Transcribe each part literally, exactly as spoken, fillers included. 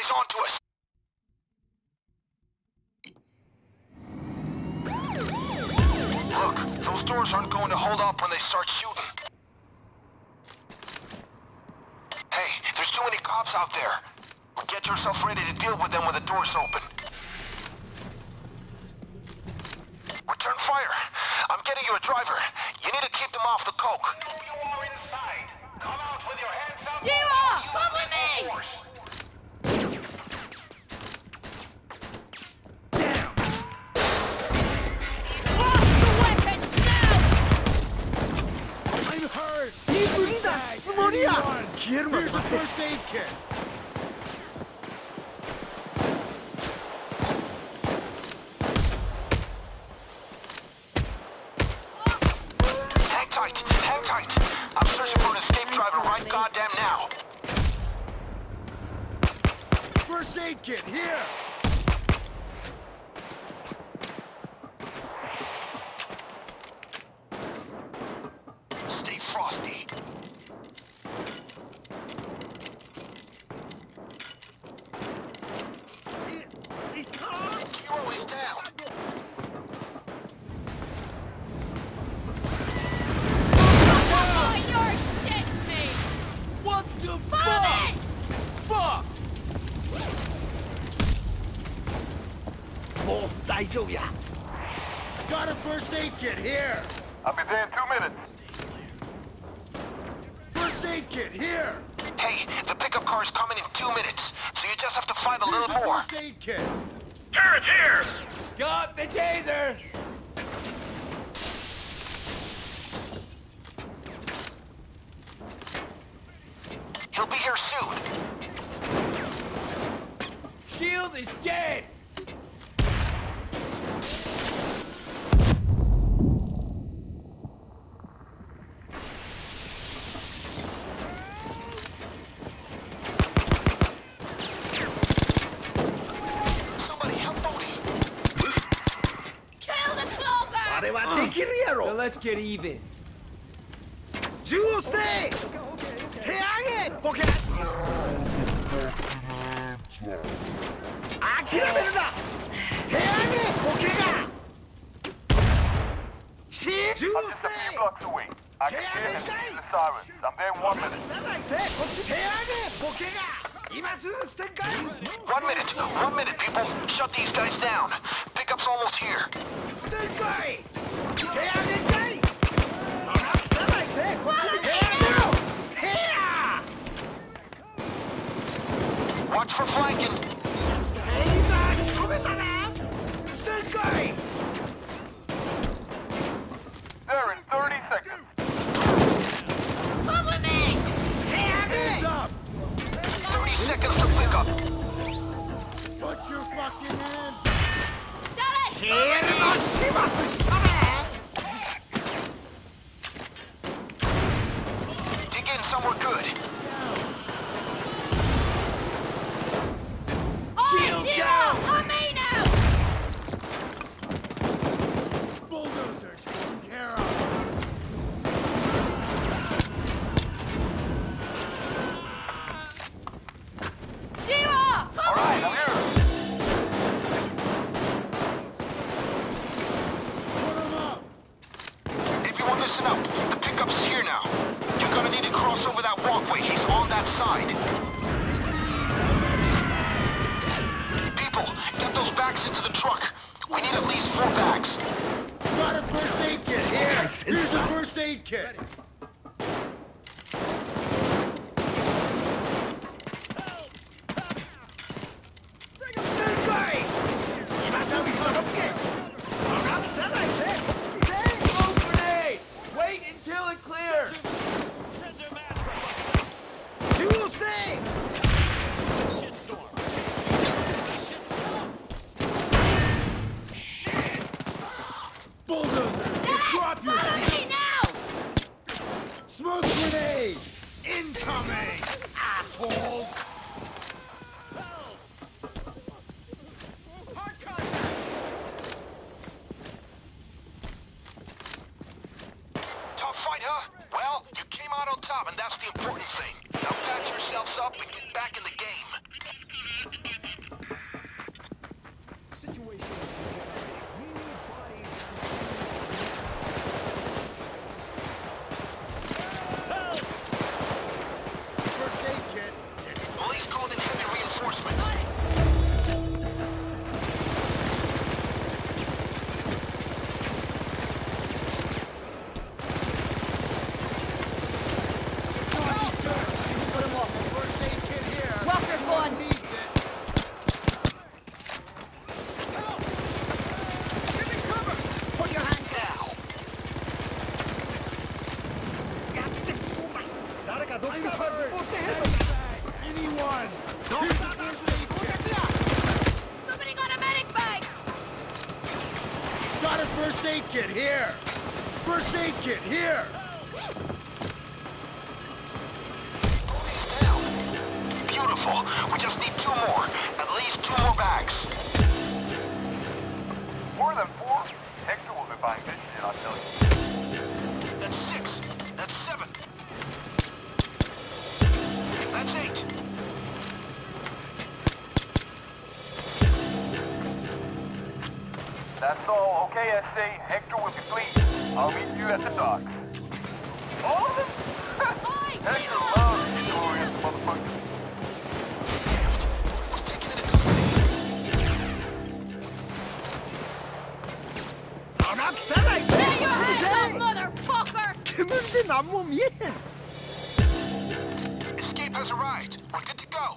eyes onto us. Look, those doors aren't going to hold up when they start shooting. Hey, there's too many cops out there. Get yourself ready to deal with them when the door's open. Return fire. I'm getting you a driver. You need to keep them off the coke. You are inside. Come out with your hands up. Jiro, come with me. Damn. Drop the weapons now. I'm hurt. Here's a first aid kit. Hang tight. I'm searching for an escape driver right goddamn now. First aid kit, here! Stay frosty. Hero is down. Got a first aid kit here. I'll be there in two minutes. First aid kit here. Hey, the pickup car is coming in two minutes, so you just have to find a Here's little a more. First aid kit. Turret here. Got the taser. He'll be here soon. Shield is dead. Well, let's get even. Jiro, stay! Hang it! Okay. Hang it! Okay. Shit! Jiro, stay! Blocks away. I can hear him in the sirens. I'm there in one minute. One minute. One minute, people. Shut these guys down. Pickup's almost here. Stay guy! Watch for flanking. They're in thirty seconds. Come with me. Hands up. thirty seconds to pick up. Put your fucking hands up. Dallas! Come with me. Somewhere good. Alright, Jiro! On me now! Bulldozer taken care of! Jiro! Alright, I'm here! Put him up! Everyone listen up! The pickup's here now! You're gonna need to cross over that walkway. He's on that side. People, get those bags into the truck. We need at least four bags. Got a first aid kit here. Here's a first aid kit. Top, and that's the important thing. Now patch yourselves up and get back in the game. First aid kit here! First aid kit here! Beautiful. We just need two more. At least two more bags. More than four? Hector will be buying vision in, I'll tell you. That's six. That's seven. That's eight. That's all. Okay, S A. Hector will be pleased. I'll meet you at the dock. All of them? Hector loves you, glorious motherfucker. Escape has arrived. We're good to go.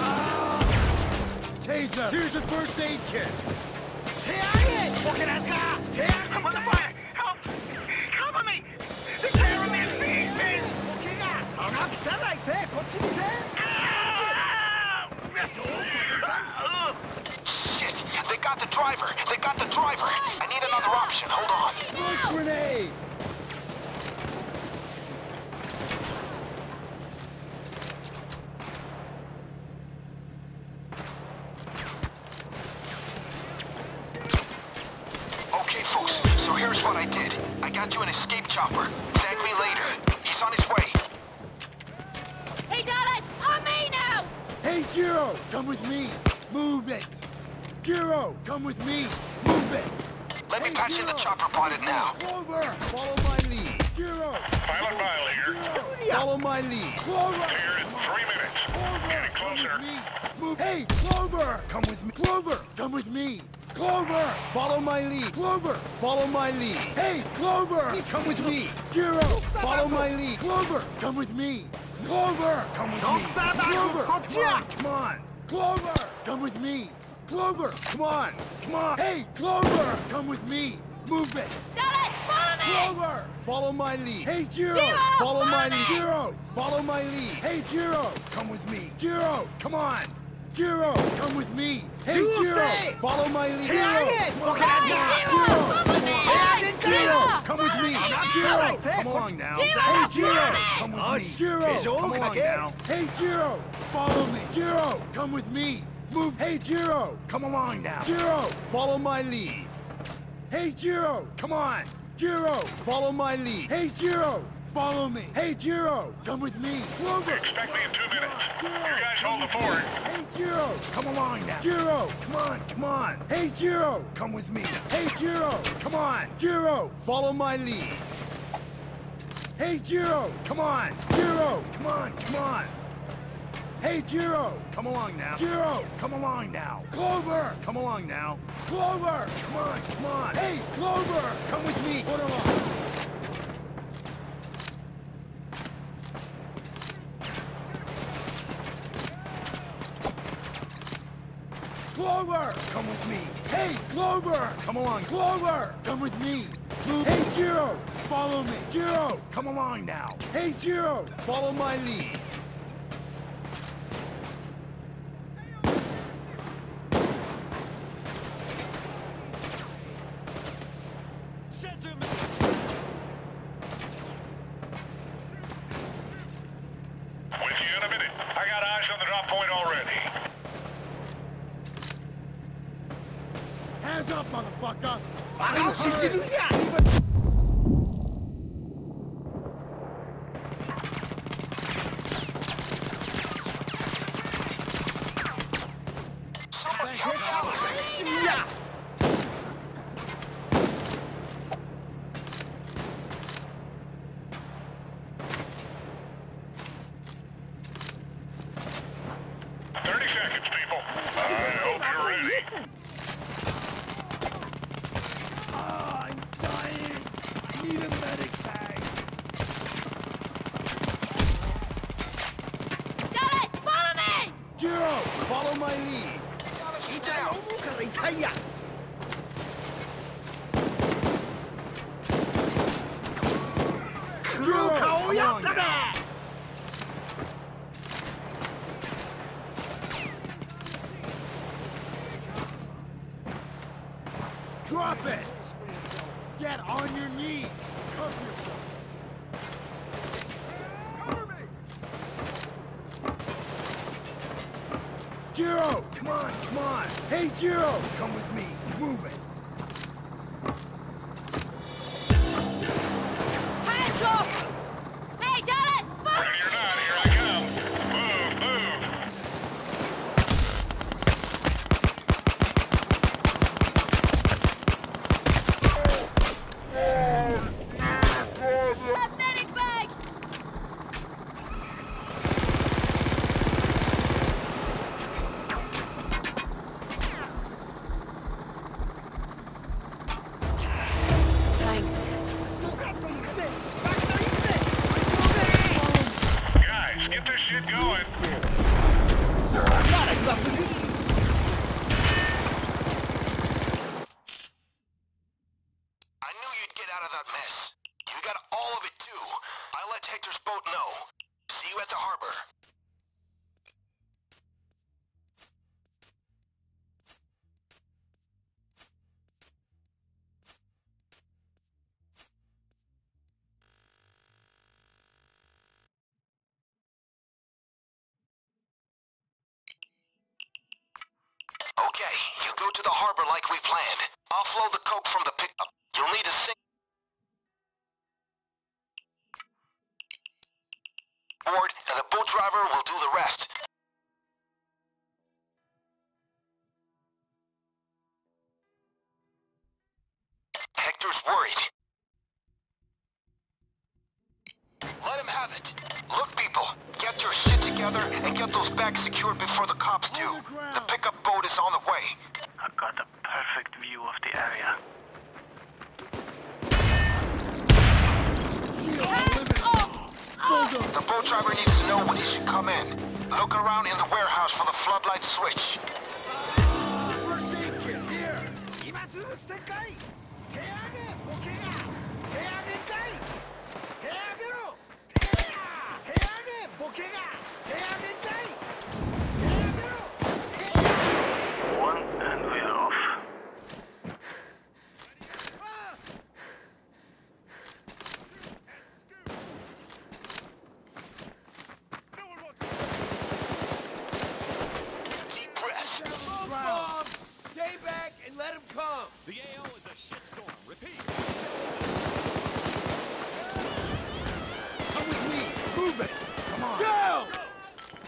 Ah, taser. Here's a first aid kit. Here I am. Fucking Asgard. Here I am. Help! Cover me. The terror is being bit. Okay, guys. How not stand like that? What did you say? Shit! They got the driver. They got the driver. I need another option. Hold on. Smoke grenade. To an escape chopper. Tag me later. He's on his way. Hey, Dallas! On me now! Hey, Jiro! Come with me! Move it! Jiro! Come with me! Move it! Let hey, me patch Jiro. In the chopper pilot now. Clover! Follow my lead. Jiro! Pilot violator. Follow my lead. Clover! Clear in three minutes. Clover! Get it closer. Move. Hey, Clover! Come with me. Clover! Come with me. Clover! Follow my lead! Clover! Follow my lead! Hey, Clover! Come with me! Jiro! Follow my lead! Clover! Come with me! Clover! Come with me! Clover! Come on! Clover! Come with me! Clover! Come on! Come on! Hey, Clover! Come with me! Move it! Dallas! Follow me! Clover! Follow my lead! Hey, Jiro! Follow my lead! Jiro! Follow my lead! Hey, Jiro! Come with me! Jiro! Come on! Jiro, come with me. Hey, Jiro, follow my lead. Hey, Jiro, okay, hey, Jiro, come with me. Jiro, come on now. Hey, Jiro, come with me. Jiro, come on now. Hey, Jiro, follow me. Jiro, come with me. Move. Hey, Jiro, come along now. Jiro, follow my lead. Hey, Jiro, come on. Jiro, follow my lead. Hey, Jiro. Follow me. Hey, Jiro, come with me. Clover. Expect me in two minutes. Jiro, you guys hold the fort. Hey, Jiro, come along now. Jiro, come on, come on. Hey, Jiro, come with me. Hey, Jiro, come on. Jiro, follow my lead. Hey, Jiro, come on. Jiro, come on, come on. Hey, Jiro, come along now. Jiro, come along now. Clover, come along now. Clover, come on, come on. Hey, Clover, come with me. Put along. Clover, come with me. Hey, Clover, come along. Clover, come with me. Move. Hey, Jiro, follow me. Jiro, come along now. Hey, Jiro, follow my lead. With you in a minute. I got eyes on the drop point already. Hands up, motherfucker! I don't see you yet! Drop it! Get on your knees! Cover yourself! Cover me! Jiro! Come on, come on! Hey, Jiro! Come with me! Move it! Hands off! Hey, Dallas! Fuck! Ready or not, here I come! Move, move! A medic bag! Hector's boat, no. See you at the harbor. Okay, you go to the harbor like we planned. Offload the coke from the pickup. You'll need a sink. Board, and the boat driver will do the rest. Hector's worried. Let him have it. Look, people, get your shit together and get those bags secured before the cops do. The pickup boat is on the way. I've got a perfect view of the area. The boat driver needs to know when he should come in. Look around in the warehouse for the floodlight switch. One and we're off.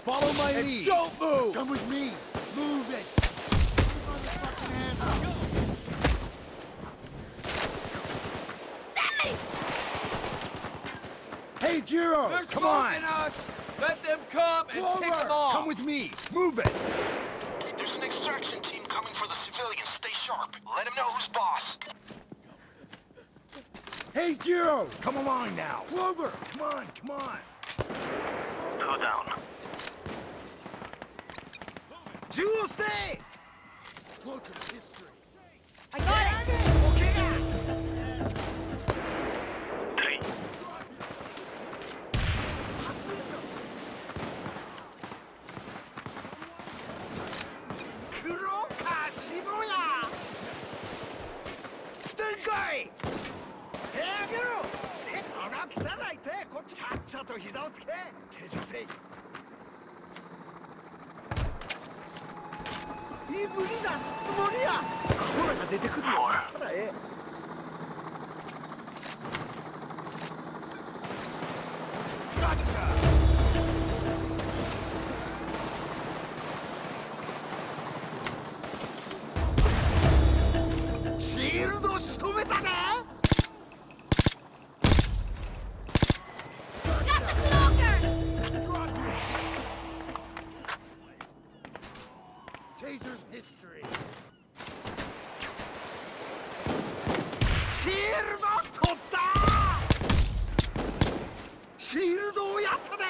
Follow my and lead. Don't move. Come with me. Move it. Hey, Jiro. They're come on. Us. Let them come Clover. And take them off. Come with me. Move it. There's an extraction team coming for the civilians. Stay sharp. Let them know who's boss. Hey, Jiro. Come along now. Clover. Come on. Come on. Go down. Jewel, stay! Look at history. I got it! Three. Kuroka Shibuya! Stinkai! Hey, Jiro! Four. Gotcha. Shieldを仕留めたね。Taser's history. Shield got it. Shieldをやったね。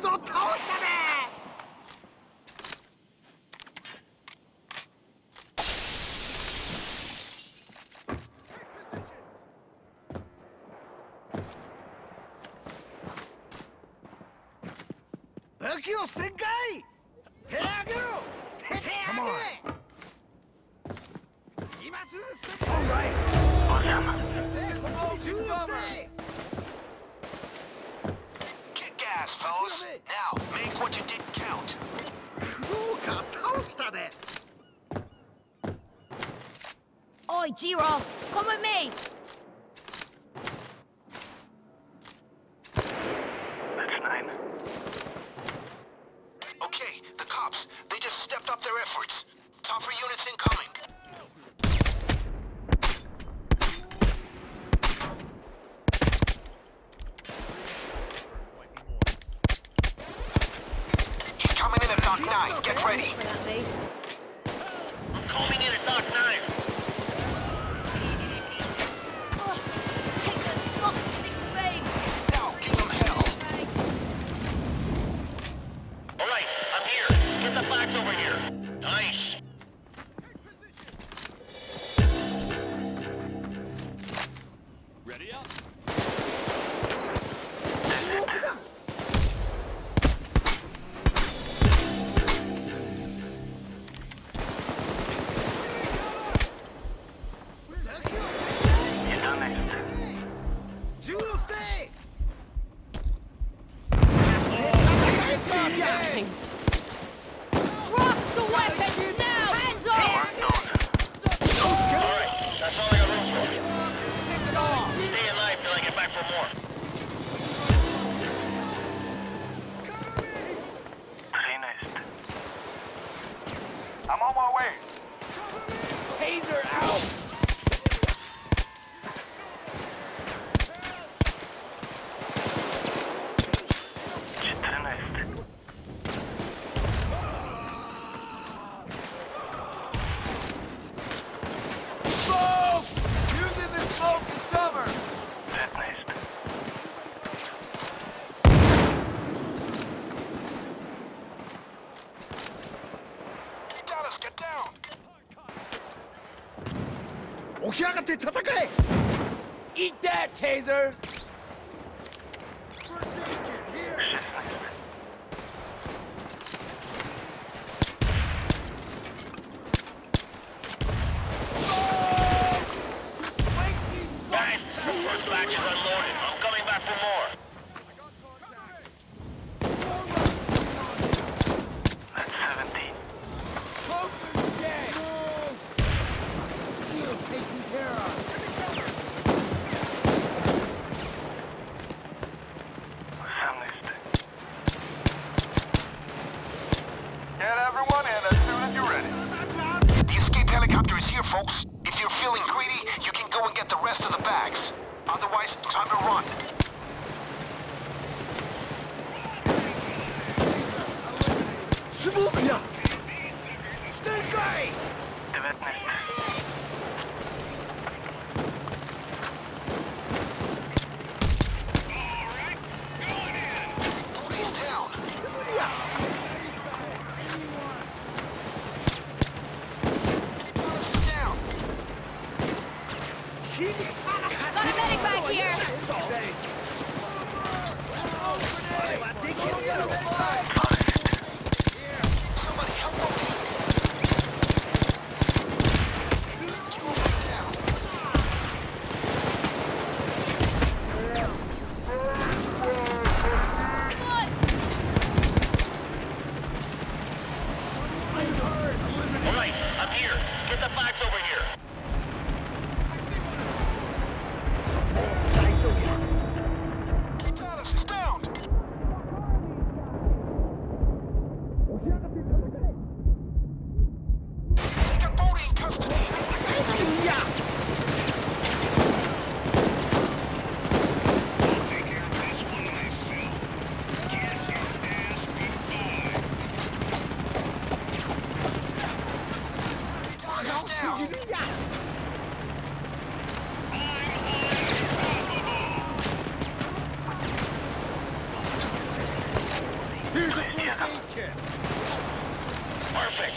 ルドを倒したね。武器を捨てんかい。手上げろ。手上げ。今すぐ捨てて。こっちに銃を捨て。 Fellas, now make what you did count. Oi, Jiro, come with me. That's nine. Okay, the cops, they just stepped up their efforts. Top three units incoming. Nine, get ready. I'm coming in at Dock Nine. Take that fucking stick to bait. Now, give them hell. All right, I'm here. Get the box over here. Nice. Ready up. I'm on my way. Taser out. Smoke! Using this smoke is cover. That's nice. Get down! Eat that, Taser! Guys, first batch is unloaded. I'm coming back for more. Folks, if you're feeling greedy, you can go and get the rest of the bags. Otherwise, time to run. Smoke ya! Stay guy! Somebody help me! Here's a first aid kit. Perfect.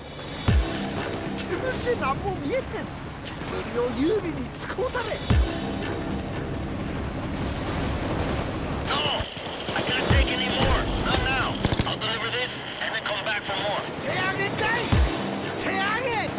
No, I can't take any more. Not now. I'll deliver this and then come back for more. Reach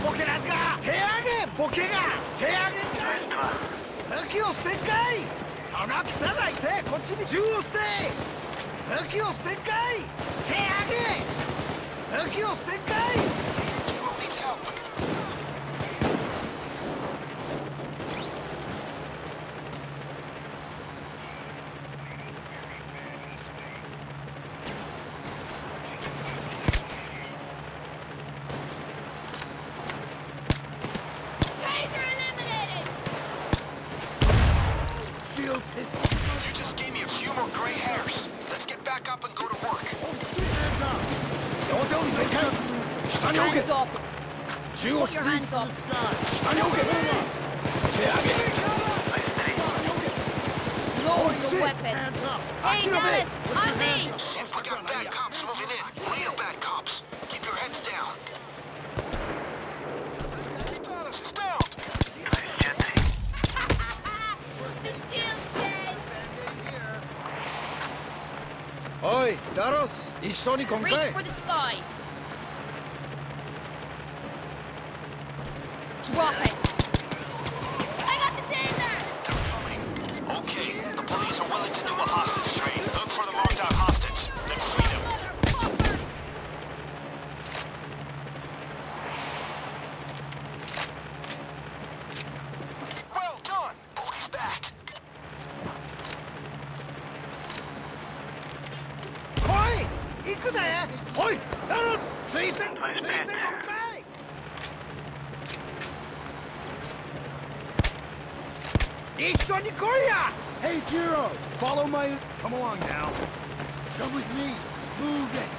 for the sky. Drop it. I got the taser. They're coming. Okay, the police are willing to do a hostage trade. Look for the marked out hostage. Then free them. Well done. Police back. Oi! Dallas! Three things! Three things on play! Hey, Jiro! Follow my... Come along now. Come with me. Move it!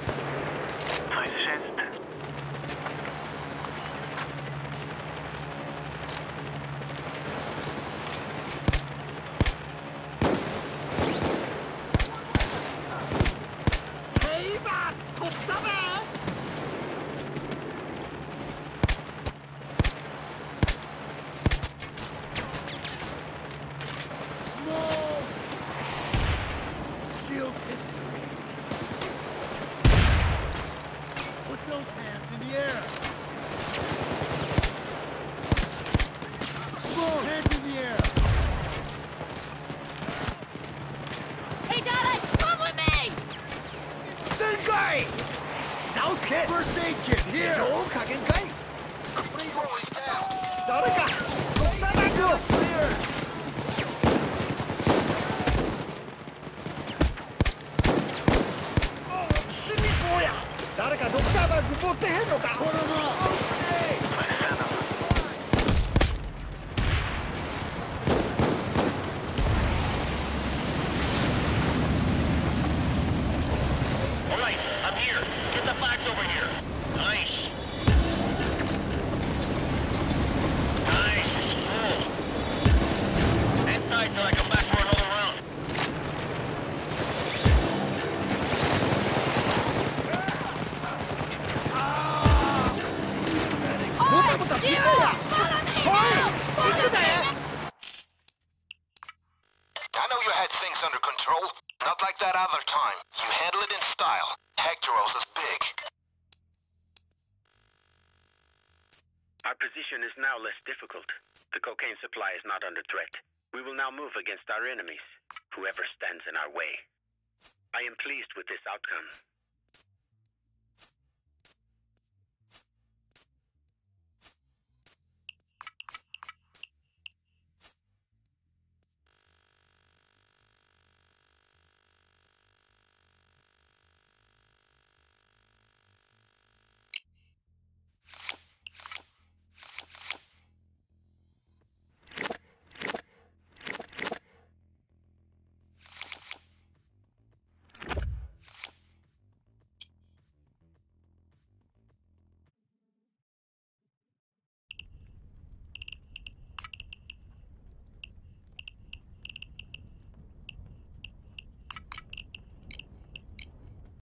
I sensed. Against our enemies, whoever stands in our way. I am pleased with this outcome.